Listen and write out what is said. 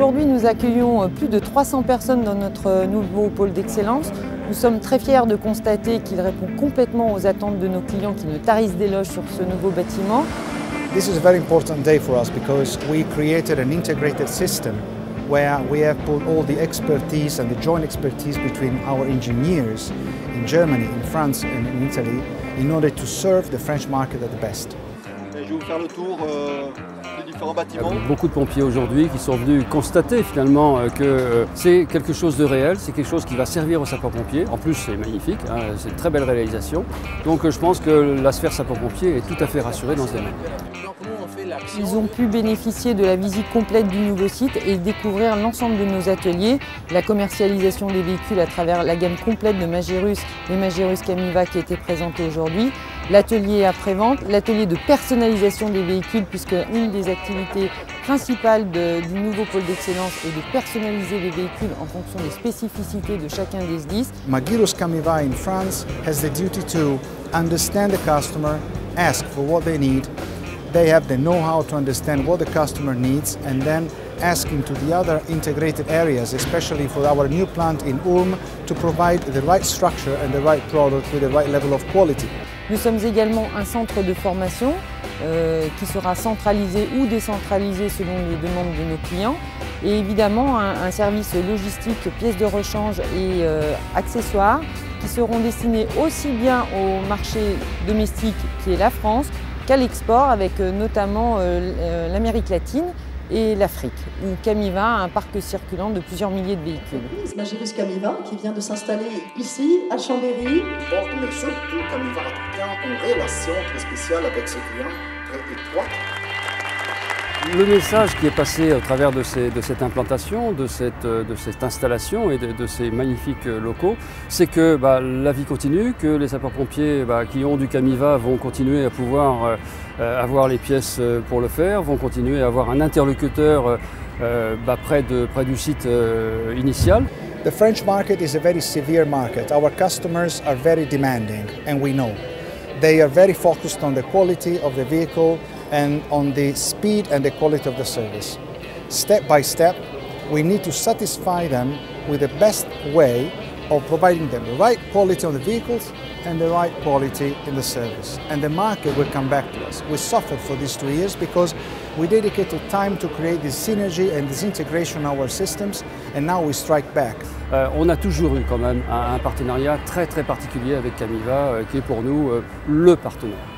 Aujourd'hui, nous accueillons plus de 300 personnes dans notre nouveau pôle d'excellence. Nous sommes très fiers de constater qu'il répond complètement aux attentes de nos clients qui ne tarissent d'éloges sur ce nouveau bâtiment. This is a very important day for us because we created an integrated system where we have put all the expertise and the joint expertise between our engineers in Germany, in France and in Italy in order to serve the French market at the best. Je vais vous faire le tour des différents bâtiments. Beaucoup de pompiers aujourd'hui qui sont venus constater finalement que c'est quelque chose de réel, c'est quelque chose qui va servir aux sapeurs-pompiers. En plus, c'est magnifique, hein, c'est une très belle réalisation. Donc je pense que la sphère sapeurs-pompiers est tout à fait rassurée dans ce domaine. Ils ont pu bénéficier de la visite complète du nouveau site et découvrir l'ensemble de nos ateliers, la commercialisation des véhicules à travers la gamme complète de Magirus, les Magirus Camiva qui étaient présentés aujourd'hui, l'atelier après-vente, l'atelier de personnalisation des véhicules puisque une des activités principales du nouveau pôle d'excellence est de personnaliser les véhicules en fonction des spécificités de chacun des SDIS. Magirus Camiva in France has the duty to understand the customer, ask for what they need. They have the know-how to understand what the customer needs and then ask him to the other integrated areas, especially for our new plant in Ulm, to provide the right structure and the right product with the right level of quality. Nous sommes également un centre de formation qui sera centralisé ou décentralisé selon les demandes de nos clients et évidemment un service logistique, pièces de rechange et accessoires qui seront destinés aussi bien au marché domestique qui est la France qu'à l'export avec notamment l'Amérique latine et l'Afrique, où Camiva a un parc circulant de plusieurs milliers de véhicules. Magirus Camiva qui vient de s'installer ici, à Chambéry. Bon, mais surtout, Camiva entretient une relation très spéciale avec ses clients, très étroite. Le message qui est passé au travers de cette implantation, de cette installation et de ces magnifiques locaux, c'est que la vie continue, que les sapeurs-pompiers qui ont du Camiva vont continuer à pouvoir avoir les pièces pour le faire, vont continuer à avoir un interlocuteur près du site initial. The French market is a very severe market. Our customers are very demanding, and we know. They are very focused on the quality of the vehicle and on the speed and the quality of the service. Step by step, we need to satisfy them with the best way of providing them the right quality of the vehicles and the right quality in the service. And the market will come back to us. We suffered for these 2 years because we dedicated time to create this synergy and this integration of our systems, and now we strike back. On a toujours eu quand même un partenariat très particulier avec Camiva, qui est pour nous le partenaire.